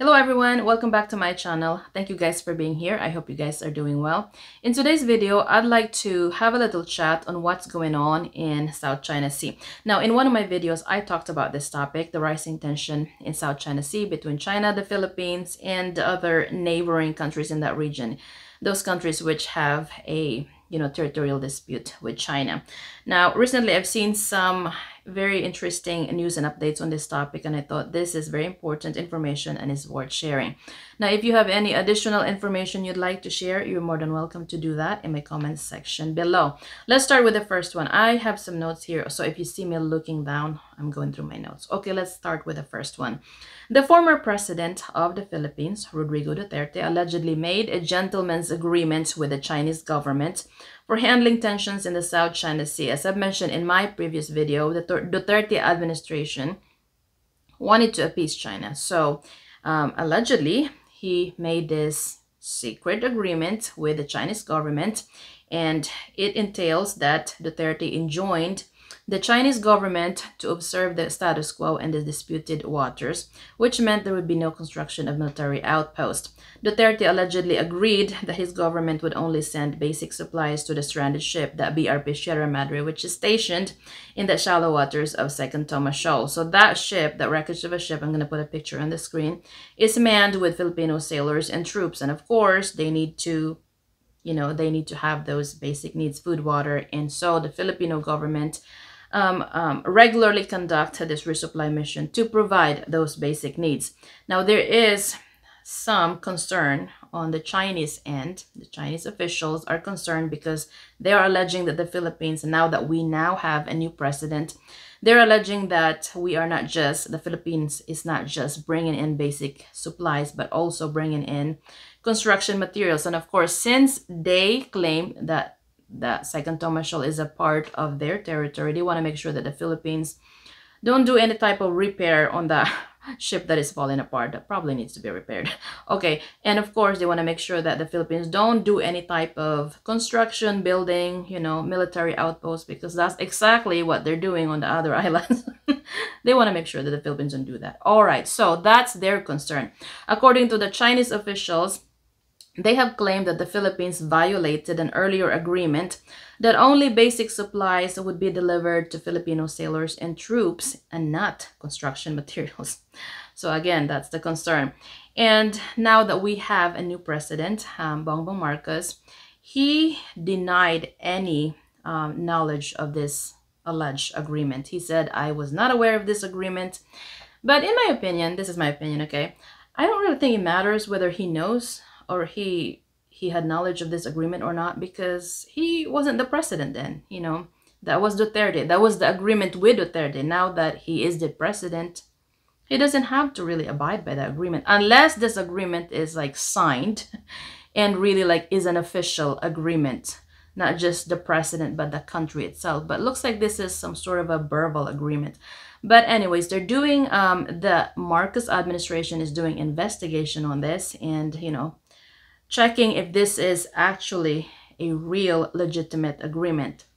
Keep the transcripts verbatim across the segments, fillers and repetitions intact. Hello everyone, welcome back to my channel. Thank you guys for being here. I hope you guys are doing well. In today's video, I'd like to have a little chat on what's going on in South China Sea. Now, in one of my videos, I talked about this topic, the rising tension in South China Sea between China, the Philippines, and the other neighboring countries in that region, those countries which have a you know territorial dispute with China. Now, recently I've seen some very interesting news and updates on this topic, and I thought this is very important information and is worth sharing. Now, if you have any additional information you'd like to share, you're more than welcome to do that in my comments section below. Let's start with the first one. I have some notes here, so if you see me looking down, I'm going through my notes. Okay, let's start with the first one. The former president of the Philippines, Rodrigo Duterte, allegedly made a gentleman's agreement with the Chinese government for handling tensions in the South China Sea. As I've mentioned in my previous video, the Duterte administration wanted to appease China. So um, allegedly, he made this secret agreement with the Chinese government, and it entails that Duterte enjoined the Chinese government to observe the status quo in the disputed waters, which meant there would be no construction of military outposts. Duterte allegedly agreed that his government would only send basic supplies to the stranded ship, that B R P Sierra Madre, which is stationed in the shallow waters of Second Thomas Shoal. So that ship, that wreckage of a ship, I'm going to put a picture on the screen, is manned with Filipino sailors and troops. And of course, they need to, you know, they need to have those basic needs, food, water. And so the Filipino government Um, um, regularly conduct this resupply mission to provide those basic needs. Now, there is some concern on the Chinese end. The Chinese officials are concerned because they are alleging that the Philippines, now that we now have a new president, they're alleging that we are not just, the Philippines is not just bringing in basic supplies, but also bringing in construction materials. And of course, since they claim that that Second Thomas Shoal is a part of their territory, they want to make sure that the Philippines don't do any type of repair on the ship that is falling apart, that probably needs to be repaired. Okay, and of course, they want to make sure that the Philippines don't do any type of construction, building, you know, military outposts, because that's exactly what they're doing on the other islands. They want to make sure that the Philippines don't do that. All right, so that's their concern. According to the Chinese officials, they have claimed that the Philippines violated an earlier agreement that only basic supplies would be delivered to Filipino sailors and troops and not construction materials. So again, that's the concern. And now that we have a new president, um, Bongbong Marcos, he denied any um, knowledge of this alleged agreement. He said, "I was not aware of this agreement." But in my opinion, this is my opinion, okay? I don't really think it matters whether he knows or he he had knowledge of this agreement or not, because he wasn't the president then. You know, that was Duterte. That was the agreement with Duterte. Now that he is the president, he doesn't have to really abide by that agreement, unless this agreement is like signed and really like is an official agreement, not just the president, but the country itself. But it looks like this is some sort of a verbal agreement. But anyways, they're doing, um, the Marcos administration is doing investigation on this, and, you know, checking if this is actually a real legitimate agreement.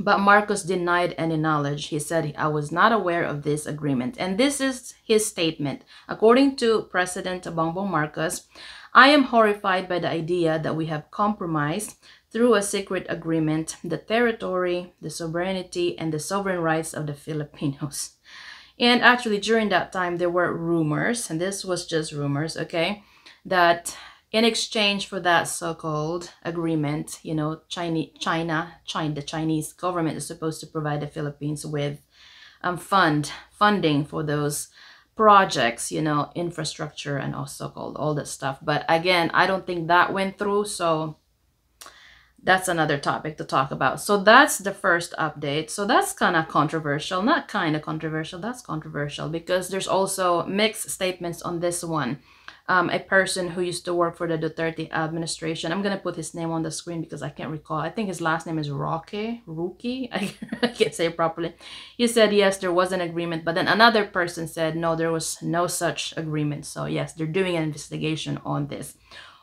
But Marcos denied any knowledge. He said, "I was not aware of this agreement." And this is his statement. According to President Bongbong Marcos, "I am horrified by the idea that we have compromised through a secret agreement the territory, the sovereignty, and the sovereign rights of the Filipinos." And actually, during that time, there were rumors, and this was just rumors, okay, that in exchange for that so-called agreement, you know, China, China, China, the Chinese government is supposed to provide the Philippines with um, fund funding for those projects, you know, infrastructure and all so-called all that stuff. But again, I don't think that went through. So that's another topic to talk about. So that's the first update. So that's kind of controversial, not kind of controversial. That's controversial because there's also mixed statements on this one. Um, a person who used to work for the Duterte administration. I'm going to put his name on the screen because I can't recall. I think his last name is Roque, Ruki. I, I can't say it properly. He said, yes, there was an agreement. But then another person said, no, there was no such agreement. So yes, they're doing an investigation on this.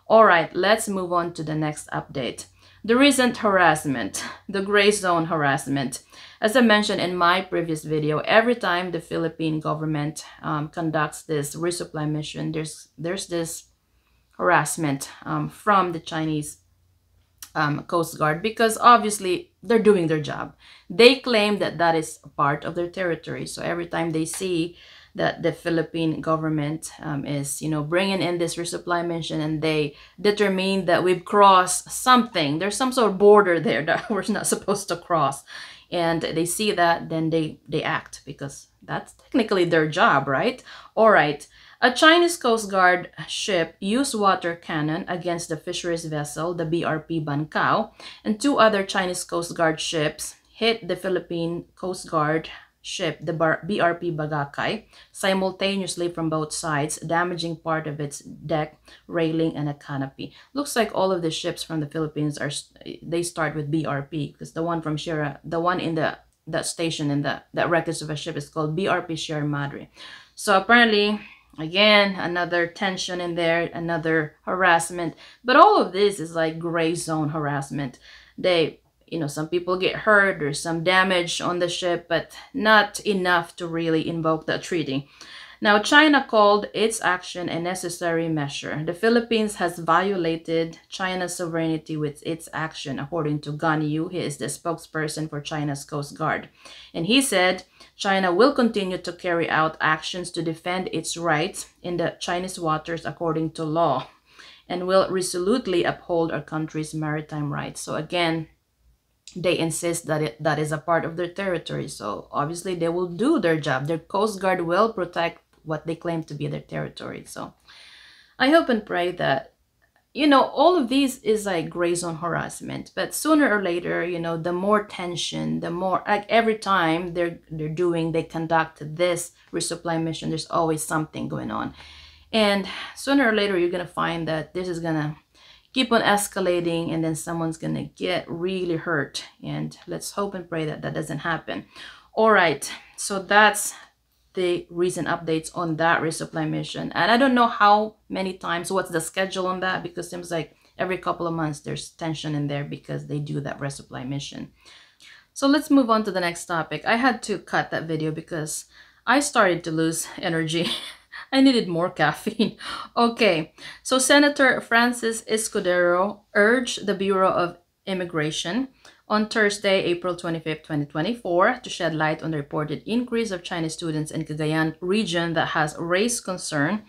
All right, let's move on to the next update. The recent harassment, the gray zone harassment. As I mentioned in my previous video, every time the Philippine government um, conducts this resupply mission, there's, there's this harassment um, from the Chinese um, Coast Guard, because obviously they're doing their job. They claim that that is part of their territory. So every time they see that the Philippine government um, is, you know, bringing in this resupply mission, and they determine that we've crossed something, there's some sort of border there that we're not supposed to cross, and they see that, then they, they act, because that's technically their job, right? All right. A Chinese Coast Guard ship used water cannon against the fisheries vessel, the B R P Bankao, and two other Chinese Coast Guard ships hit the Philippine Coast Guard ship, the B R P Bagacay, simultaneously from both sides, damaging part of its deck, railing, and a canopy. Looks like all of the ships from the Philippines are, they start with B R P, because the one from Sierra, the one in the that station in the that wreckage of a ship is called B R P Sierra Madre. So apparently, again, another tension in there, another harassment. But all of this is like gray zone harassment. They, you know, some people get hurt, there's some damage on the ship, but not enough to really invoke the treaty. Now, China called its action a necessary measure. The Philippines has violated China's sovereignty with its action, according to Gan Yu. He is the spokesperson for China's Coast Guard. And he said, China will continue to carry out actions to defend its rights in the Chinese waters according to law, and will resolutely uphold our country's maritime rights. So again, they insist that it, that is a part of their territory. So obviously they will do their job. Their Coast Guard will protect what they claim to be their territory. So I hope and pray that, you know, all of these is like gray zone harassment, but sooner or later, you know, the more tension, the more, like every time they're they're doing, they conduct this resupply mission, there's always something going on. And sooner or later, you're going to find that this is going to keep on escalating, and then someone's going to get really hurt. And let's hope and pray that that doesn't happen. All right. So that's the recent updates on that resupply mission, and I don't know how many times, what's the schedule on that, because it seems like every couple of months there's tension in there because they do that resupply mission. So let's move on to the next topic. I had to cut that video because I started to lose energy. I needed more caffeine. Okay, so Senator Francis Escudero urged the Bureau of Immigration on Thursday, April twenty-fifth, twenty twenty-four, to shed light on the reported increase of Chinese students in Cagayan region that has raised concern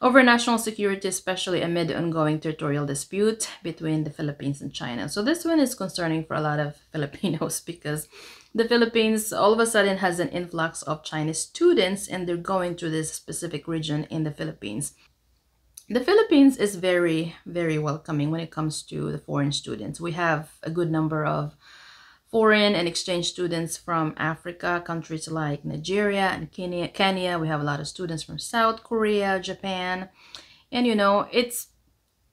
over national security, especially amid the ongoing territorial dispute between the Philippines and China. So this one is concerning for a lot of Filipinos, because the Philippines all of a sudden has an influx of Chinese students, and they're going to this specific region in the Philippines. The Philippines is very, very welcoming when it comes to the foreign students. We have a good number of foreign and exchange students from Africa, countries like Nigeria and Kenya. Kenya. We have a lot of students from South Korea, Japan. And, you know, it's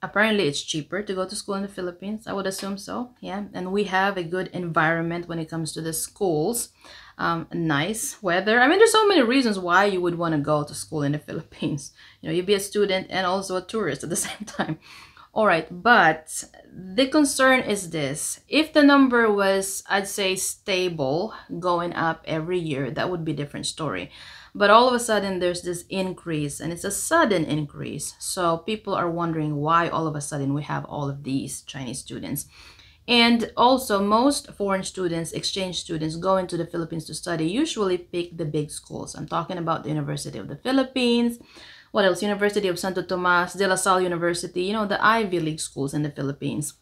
apparently it's cheaper to go to school in the Philippines. I would assume so. Yeah. And we have a good environment when it comes to the schools. Um, nice weather. I mean, there's so many reasons why you would want to go to school in the Philippines. You know, you'd be a student and also a tourist at the same time. All right, but the concern is this. If the number was, I'd say, stable, going up every year, that would be a different story. But all of a sudden, there's this increase, and it's a sudden increase. So people are wondering why all of a sudden we have all of these Chinese students. And also, most foreign students, exchange students, going to the Philippines to study usually pick the big schools. I'm talking about the University of the Philippines. What else? University of Santo Tomas, De La Salle University, you know, the Ivy League schools in the Philippines.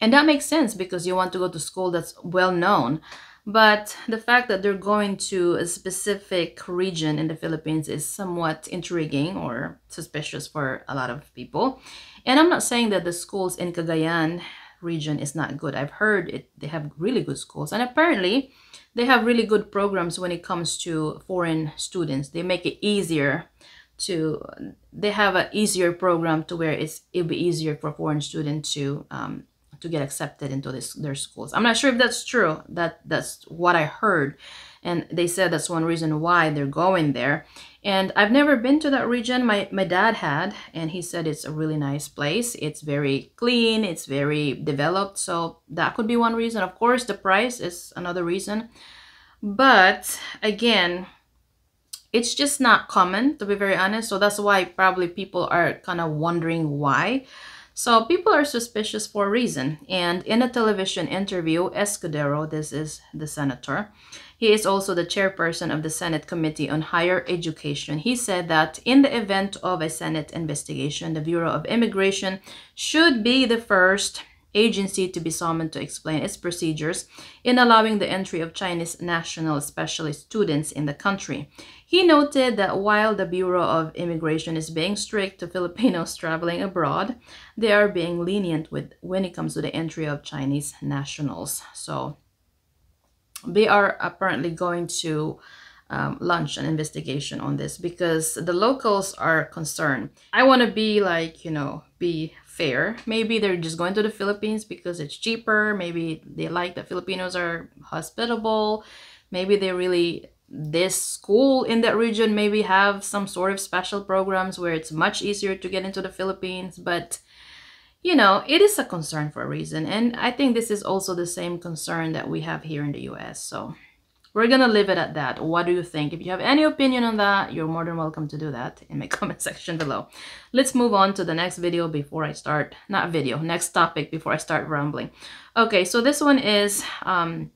And that makes sense, because you want to go to school that's well known. But the fact that they're going to a specific region in the Philippines is somewhat intriguing or suspicious for a lot of people. And I'm not saying that the schools in Cagayan region is not good. I've heard it, they have really good schools, and apparently they have really good programs when it comes to foreign students. They make it easier to, they have an easier program to where it's, it'll be easier for foreign students to um, to get accepted into this, their schools. I'm not sure if that's true. That that's what I heard, and they said that's one reason why they're going there. And I've never been to that region. My, my dad had, and he said it's a really nice place. It's very clean, it's very developed. So that could be one reason. Of course, the price is another reason. But again, it's just not common, to be very honest. So that's why probably people are kind of wondering why. So people are suspicious for a reason. And in a television interview, Escudero, this is the senator, he is also the chairperson of the Senate Committee on Higher Education. He said that in the event of a Senate investigation, the Bureau of Immigration should be the first agency to be summoned to explain its procedures in allowing the entry of Chinese national, especially students, in the country. He noted that while the Bureau of Immigration is being strict to Filipinos traveling abroad, they are being lenient with when it comes to the entry of Chinese nationals. So they are apparently going to um, launch an investigation on this because the locals are concerned. I want to be like, you know, be fair. Maybe they're just going to the Philippines because it's cheaper. Maybe they like that Filipinos are hospitable. Maybe they really, this school in that region maybe have some sort of special programs where it's much easier to get into the Philippines. But, you know, it is a concern for a reason. And I think this is also the same concern that we have here in the U S. So we're going to leave it at that. What do you think? If you have any opinion on that, you're more than welcome to do that in my comment section below. Let's move on to the next video before I start, not video, next topic before I start rambling. Okay, so this one is um,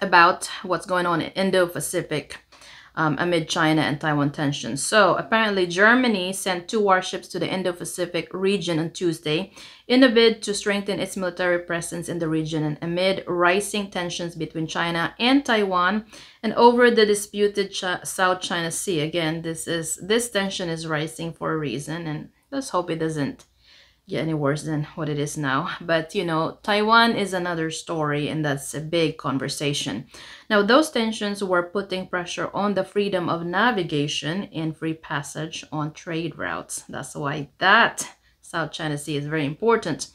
about what's going on in Indo-Pacific um, amid China and Taiwan tensions. So apparently Germany sent two warships to the Indo-Pacific region on Tuesday in a bid to strengthen its military presence in the region and amid rising tensions between China and Taiwan and over the disputed Ch- South China Sea. Again, this is this tension is rising for a reason, and let's hope it doesn't get any worse than what it is now. But, you know, Taiwan is another story, and that's a big conversation. Now, those tensions were putting pressure on the freedom of navigation and free passage on trade routes. That's why that South China Sea is very important.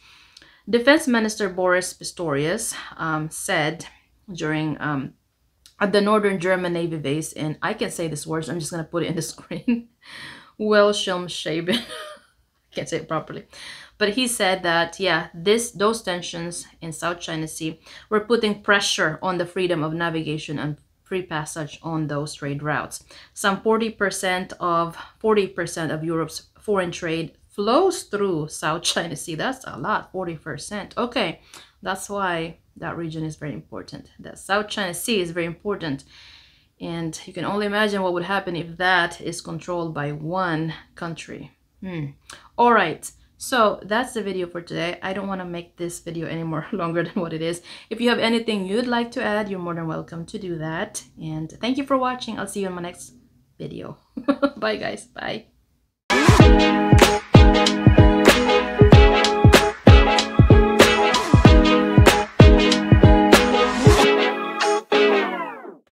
Defense Minister Boris Pistorius um, said during um, at the Northern German Navy base, and I can say this words, I'm just going to put it in the screen, Wilhelmshaven. I can't say it properly. But he said that, yeah, this those tensions in South China Sea were putting pressure on the freedom of navigation and free passage on those trade routes. Some forty percent of forty percent of Europe's foreign trade flows through South China Sea. That's a lot, forty percent. Okay, that's why that region is very important. That South China Sea is very important. And you can only imagine what would happen if that is controlled by one country. Hmm. All right, so that's the video for today. I don't want to make this video any more longer than what it is. If you have anything you'd like to add, you're more than welcome to do that. And thank you for watching. I'll see you in my next video. Bye, guys. Bye.